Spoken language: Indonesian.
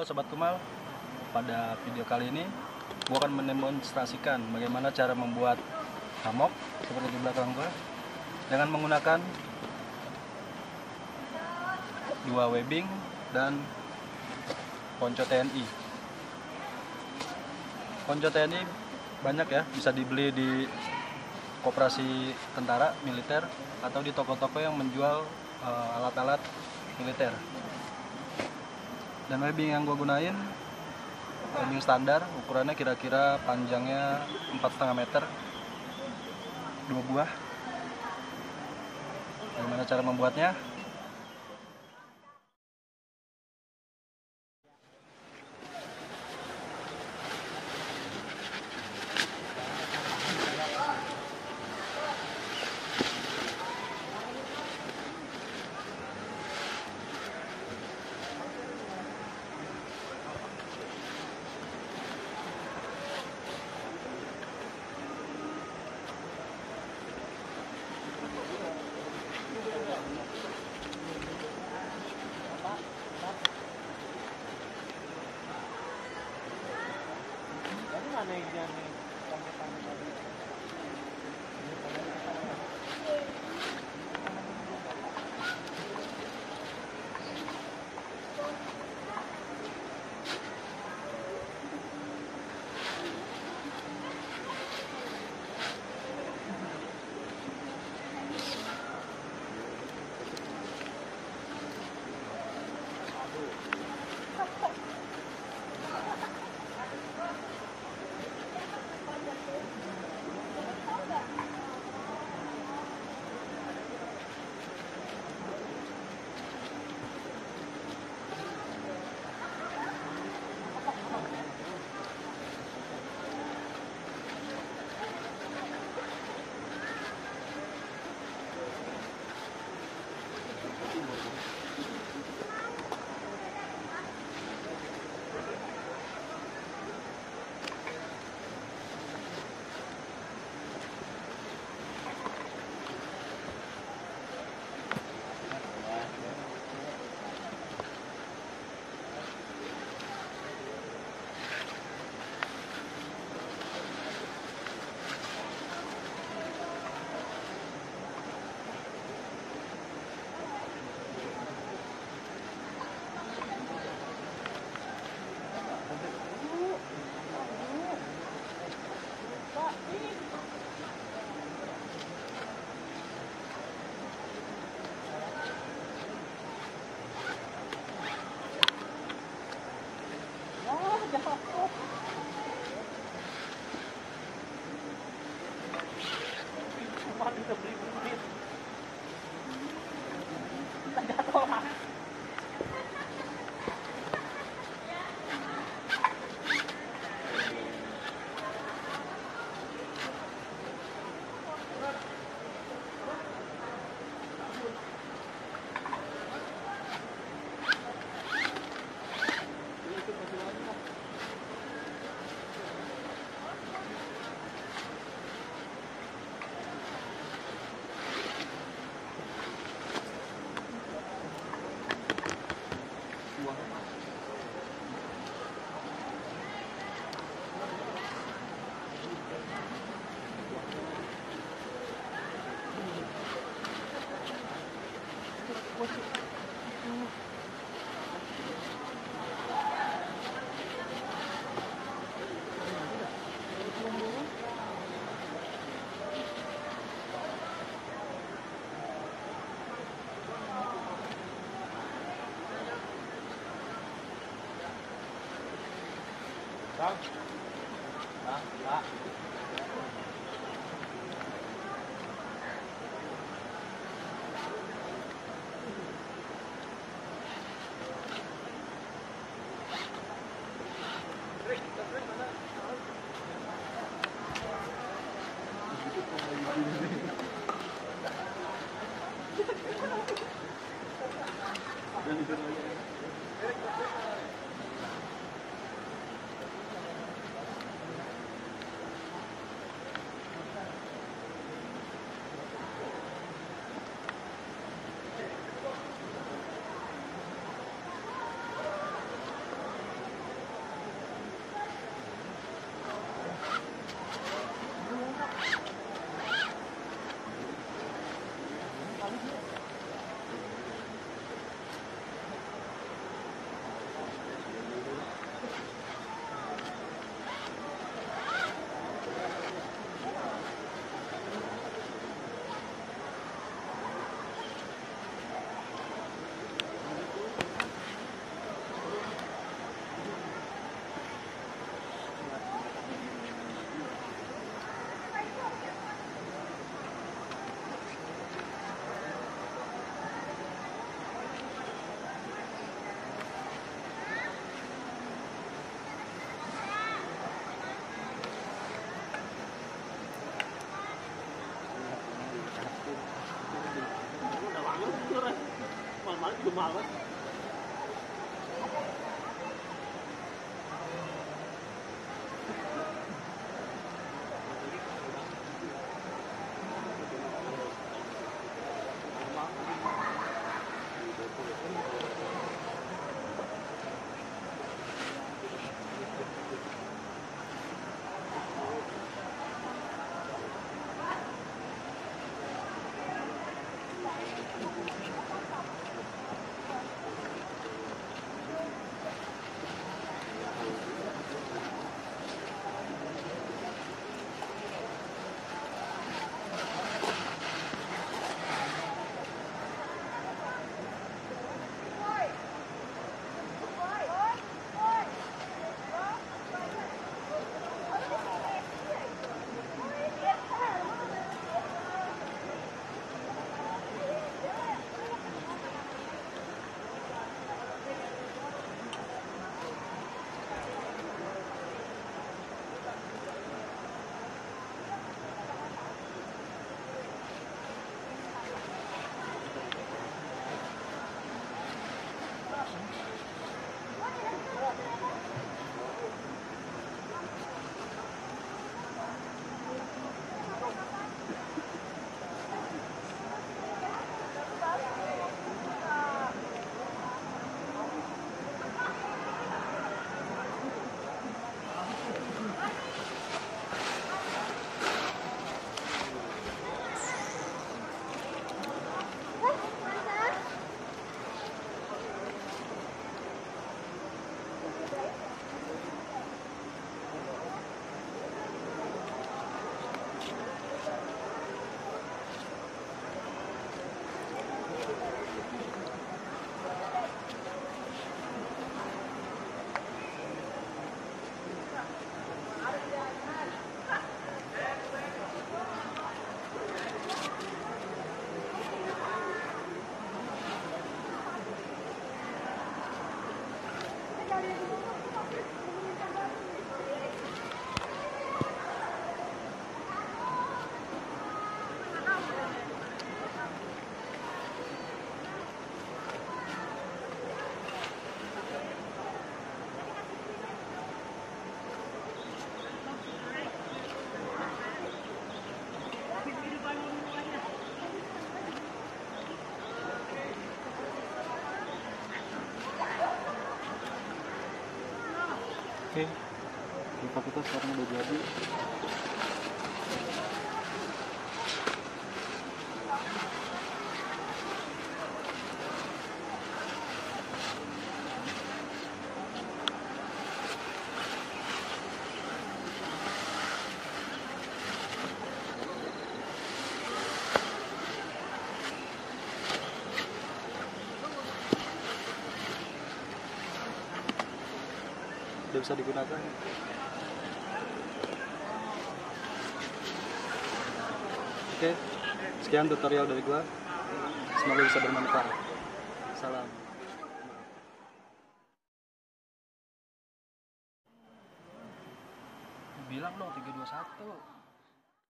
Halo Sobat Kemal, pada video kali ini gue akan mendemonstrasikan bagaimana cara membuat hammock seperti di belakang gue dengan menggunakan dua webbing dan ponco TNI. Ponco TNI banyak ya, bisa dibeli di koperasi tentara militer atau di toko-toko yang menjual alat-alat militer. Dan webbing yang gue gunain webbing standar, ukurannya kira-kira panjangnya 4,5 meter, 2 buah. Bagaimana cara membuatnya? do mala. Oke, tempat kita sekarang udah jadi. Tidak bisa digunakan. Oke, sekian tutorial dari gua. Semoga bisa bermanfaat. Salam. Bilang dong 321.